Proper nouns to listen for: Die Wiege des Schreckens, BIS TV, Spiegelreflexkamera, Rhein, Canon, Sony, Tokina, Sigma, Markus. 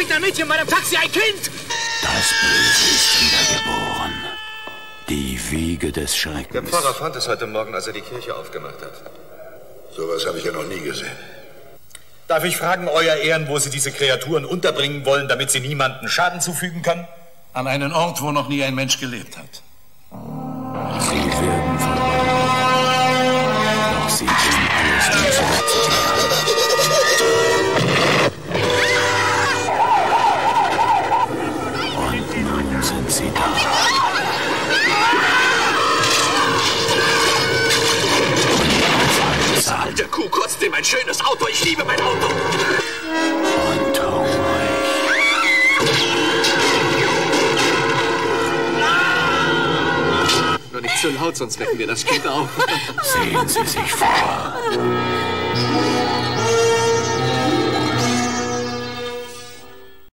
kriegt ein Mädchen in meinem Taxi ein Kind! Das Böse ist wiedergeboren. Die Wiege des Schreckens. Der Pfarrer fand es heute Morgen, als er die Kirche aufgemacht hat. Sowas habe ich ja noch nie gesehen. Darf ich fragen, Euer Ehren, wo Sie diese Kreaturen unterbringen wollen, damit sie niemandem Schaden zufügen können? An einen Ort, wo noch nie ein Mensch gelebt hat. Sie werden verloren. Doch sie können alles nicht zurückkehren. Und nun sind sie da. Alte Kuh, trotzdem ein schönes Auto. Ich liebe mein Auto. Und hungrig. Nur nicht zu laut, sonst wecken wir das Kind auf. Sehen Sie sich vor.